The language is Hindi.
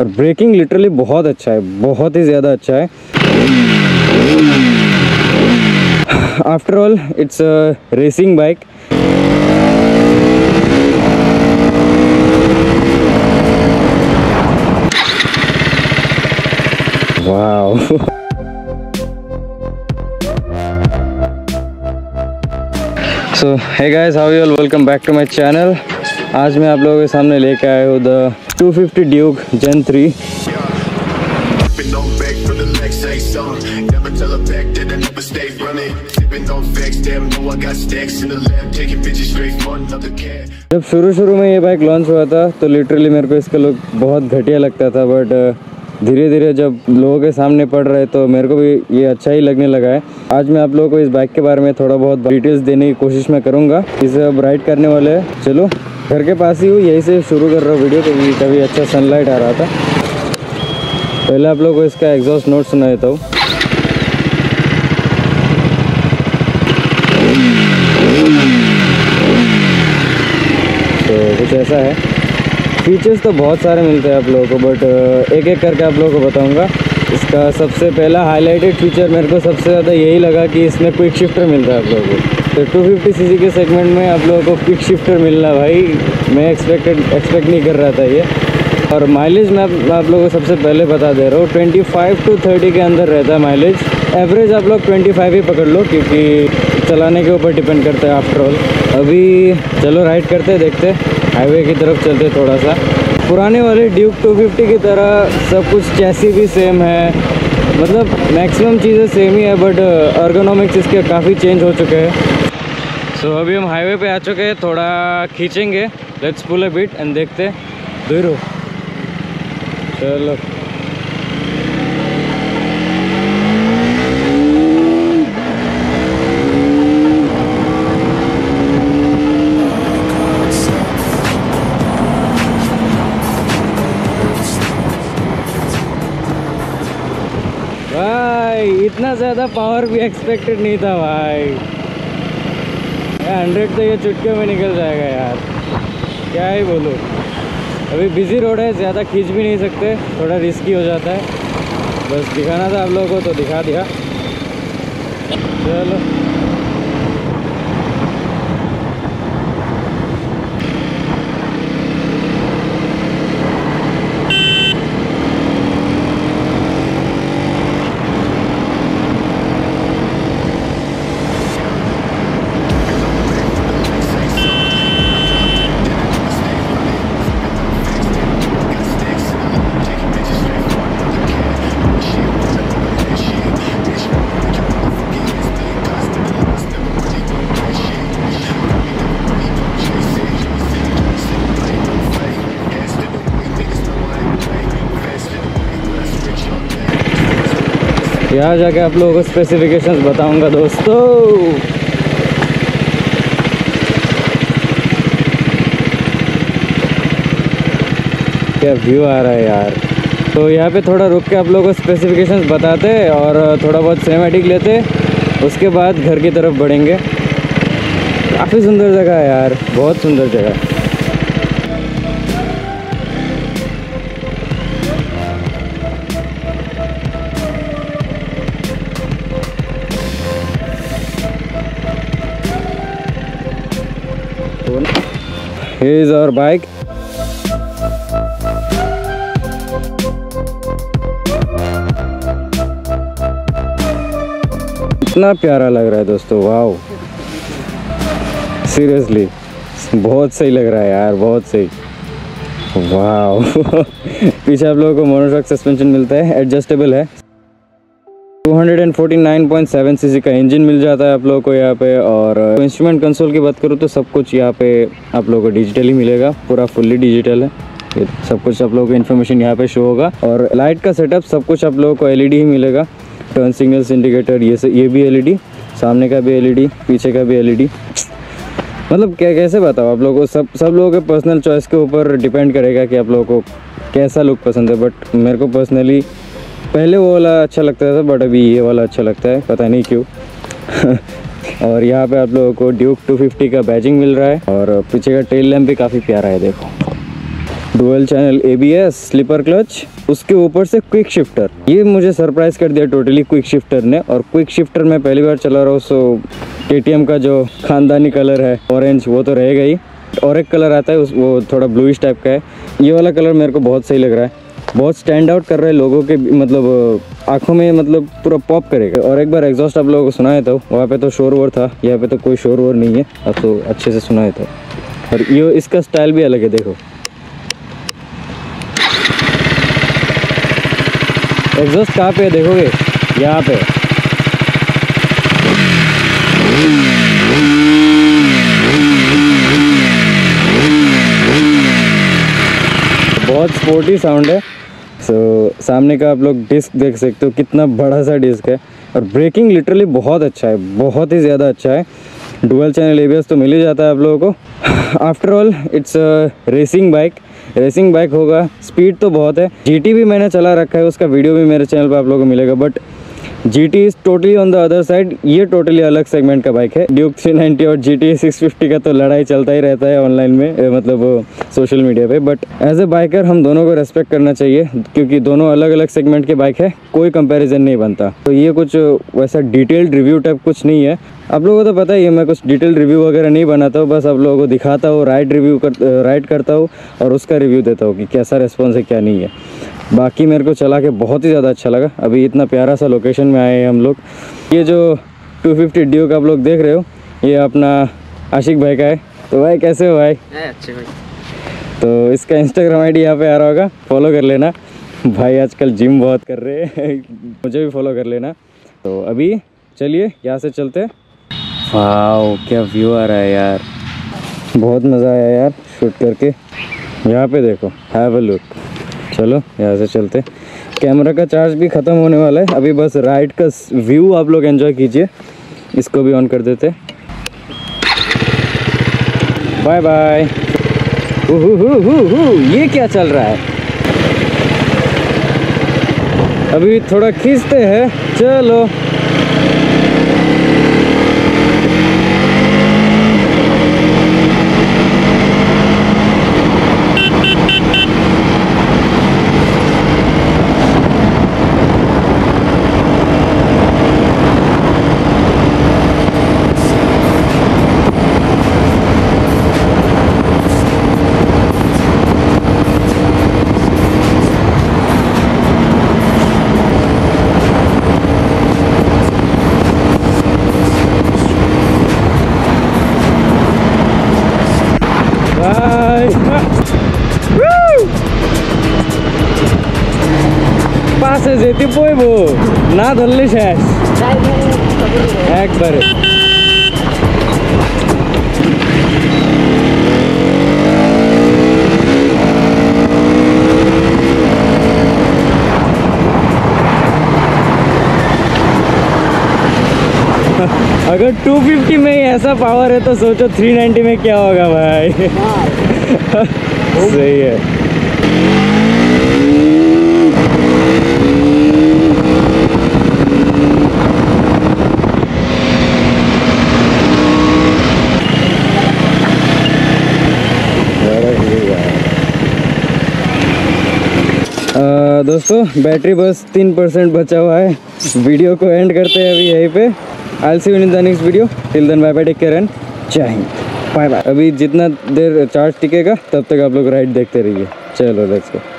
और ब्रेकिंग लिटरली बहुत अच्छा है, बहुत ही ज़्यादा अच्छा है। After all it's a racing bike. Wow so hey guys, how you all, welcome back to my channel. आज मैं आप लोगों के सामने लेके आया हूँ द 250 ड्यूक जेन 3। जब शुरू में ये बाइक लॉन्च हुआ था तो लिटरली मेरे को इसका लुक बहुत घटिया लगता था, बट धीरे धीरे जब लोगों के सामने पड़ रहे तो मेरे को भी ये अच्छा ही लगने लगा है। आज मैं आप लोगों को इस बाइक के बारे में थोड़ा बहुत डिटेल्स देने की कोशिश मैं करूँगा। इसे अब राइड करने वाले हैं। चलो, घर के पास ही हूँ, यहीं से शुरू कर रहा हूँ वीडियो क्योंकि कभी अच्छा सनलाइट आ रहा था। पहले आप लोगों को इसका एग्जॉस्ट नोट सुना देता हूँ। तो कुछ ऐसा है। फीचर्स तो बहुत सारे मिलते हैं आप लोगों को, बट एक एक करके आप लोगों को बताऊंगा। इसका सबसे पहला हाईलाइटेड फीचर मेरे को सबसे ज़्यादा यही लगा कि इसमें क्विक शिफ्टर मिलता है आप लोगों को। तो 250 सीसी के सेगमेंट में आप लोगों को क्विक शिफ्टर मिलना, भाई मैं एक्सपेक्ट नहीं कर रहा था ये। और माइलेज मैं आप लोगों को सबसे पहले बता दे रहा हूँ, 25 to 30 के अंदर रहता है माइलेज। एवरेज आप लोग 25 ही पकड़ लो क्योंकि चलाने के ऊपर डिपेंड करता है आफ्टरऑल। अभी चलो राइड करते, देखते, हाईवे की तरफ चलते थोड़ा सा। पुराने वाले ड्यूक 250 की तरह सब कुछ चैसी भी सेम है, मतलब मैक्सिमम चीज़ें सेम ही है, बट एर्गोनॉमिक्स इसके काफ़ी चेंज हो चुके हैं। सो अभी हम हाईवे पे आ चुके हैं, थोड़ा खींचेंगे, let's pull a bit and देखते। दूर हो, चलो भाई, इतना ज़्यादा पावर भी एक्सपेक्टेड नहीं था भाई। 100 तो ये चुटके में निकल जाएगा यार, क्या ही बोलो। अभी बिजी रोड है, ज़्यादा खींच भी नहीं सकते, थोड़ा रिस्की हो जाता है। बस दिखाना था आप लोगों को तो दिखा दिया। चलो यहाँ जाके आप लोगों को स्पेसिफिकेशंस बताऊंगा दोस्तों। क्या व्यू आ रहा है यार। तो यहाँ पे थोड़ा रुक के आप लोगों को स्पेसिफिकेशंस बताते और थोड़ा बहुत सिनेमैटिक लेते, उसके बाद घर की तरफ बढ़ेंगे। काफ़ी सुंदर जगह है यार, बहुत सुंदर जगह है। Here is our bike. इतना प्यारा लग रहा है दोस्तों, वाओ, सीरियसली बहुत सही लग रहा है यार, बहुत सही, वाओ। पीछे आप लोगों को मोनो शॉक सस्पेंशन मिलता है, एडजस्टेबल है। 249.7 सीसी का इंजन मिल जाता है आप लोगों को यहाँ पे। और इंस्ट्रूमेंट कंसोल की बात करूँ तो सब कुछ यहाँ पे आप लोगों को डिजिटल ही मिलेगा, पूरा फुल्ली डिजिटल है। सब कुछ आप लोगों को इन्फॉर्मेशन यहाँ पे शो होगा। और लाइट का सेटअप सब कुछ आप लोगों को एलईडी ही मिलेगा। टर्न सिग्नल्स, इंडिकेटर, ये भी एलईडी, सामने का भी एलईडी, पीछे का भी एलईडी। मतलब क्या, कैसे बताओ आप लोगों को, सब लोगों के पर्सनल चॉइस के ऊपर डिपेंड करेगा कि आप लोगों को कैसा लुक पसंद है। बट मेरे को पर्सनली पहले वो वाला अच्छा लगता था, बट अभी ये वाला अच्छा लगता है, पता नहीं क्यों। और यहाँ पे आप लोगों को ड्यूक 250 का बैजिंग मिल रहा है। और पीछे का टेल लैम्प भी काफ़ी प्यारा है, देखो dual channel ABS, slipper clutch, उसके ऊपर से क्विक शिफ्टर। ये मुझे सरप्राइज कर दिया टोटली क्विक शिफ्टर ने। और क्विक शिफ्टर मैं पहली बार चला रहा हूँ, सो KTM का जो खानदानी कलर है ऑरेंज वो तो रहेगा ही। और एक कलर आता है वो थोड़ा ब्लूइश टाइप का है, ये वाला कलर मेरे को बहुत सही लग रहा है, बहुत स्टैंड आउट कर रहा है लोगों के मतलब आँखों में, मतलब पूरा पॉप करेगा। और एक बार एग्जॉस्ट आप लोगों को सुनाया था, वहाँ पे तो शोर वोर था, यहाँ पे तो कोई शोर वोर नहीं है, अब तो अच्छे से सुनाया था। और ये इसका स्टाइल भी अलग है, देखो एग्जॉस्ट कहाँ पे देखोगे, यहाँ पे। बहुत स्पोर्टी साउंड है। सो सामने का आप लोग डिस्क देख सकते हो, कितना बड़ा सा डिस्क है। और ब्रेकिंग लिटरली बहुत अच्छा है, बहुत ही ज़्यादा अच्छा है। डुअल चैनल ABS तो मिल ही जाता है आप लोगों को। After all it's racing bike, racing bike होगा, स्पीड तो बहुत है। GT भी मैंने चला रखा है, उसका वीडियो भी मेरे चैनल पर आप लोगों को मिलेगा। But GT is totally on the other side, ये टोटली अलग सेगमेंट का बाइक है। Duke 390 और GT 650 का तो लड़ाई चलता ही रहता है ऑनलाइन में, मतलब सोशल मीडिया पे। बट एज ए बाइकर हम दोनों को रेस्पेक्ट करना चाहिए, क्योंकि दोनों अलग अलग सेगमेंट के बाइक है, कोई कंपैरिजन नहीं बनता। तो ये कुछ वैसा डिटेल्ड रिव्यू टाइप कुछ नहीं है। आप लोगों को तो पता ही है, मैं कुछ डिटेल रिव्यू वगैरह नहीं बनाता हूँ, बस आप लोगों को दिखाता हूँ, राइड करता हूँ और उसका रिव्यू देता हूँ कि कैसा रिस्पॉन्स है क्या नहीं है। बाकी मेरे को चला के बहुत ही ज़्यादा अच्छा लगा। अभी इतना प्यारा सा लोकेशन में आए हैं हम लोग। ये जो 250 ड्यूक आप लोग देख रहे हो, ये अपना आशिक भाई का है। तो भाई कैसे हो भाई? अच्छे भाई। तो इसका इंस्टाग्राम ID यहाँ पे आ रहा होगा, फॉलो कर लेना। भाई आजकल जिम बहुत कर रहे हैं, मुझे भी फॉलो कर लेना। तो अभी चलिए यहाँ से चलते हैं। वाओ क्या व्यू आ रहा है यार, बहुत मज़ा आया यार शूट करके। यहाँ पे देखो, हैव अ लुक। चलो यहाँ से चलते। कैमरा का चार्ज भी ख़त्म होने वाला है, अभी बस राइड का व्यू आप लोग एंजॉय कीजिए। इसको भी ऑन कर देते। Bye bye. ये क्या चल रहा है? अभी थोड़ा खींचते हैं, चलो। जेती पोइबो ना धरले शेष एक बारे। अगर 250 में ही ऐसा पावर है तो सोचो 390 में क्या होगा भाई। सही है। दोस्तों बैटरी बस 3% बचा हुआ है, वीडियो को एंड करते हैं अभी यहीं पे। I see you in the next video, till then bye bye, take care and जय हिंद, बाय बाय। अभी जितना देर चार्ज टिकेगा तब तक आप लोग राइड देखते रहिए। चलो लेट्स गो।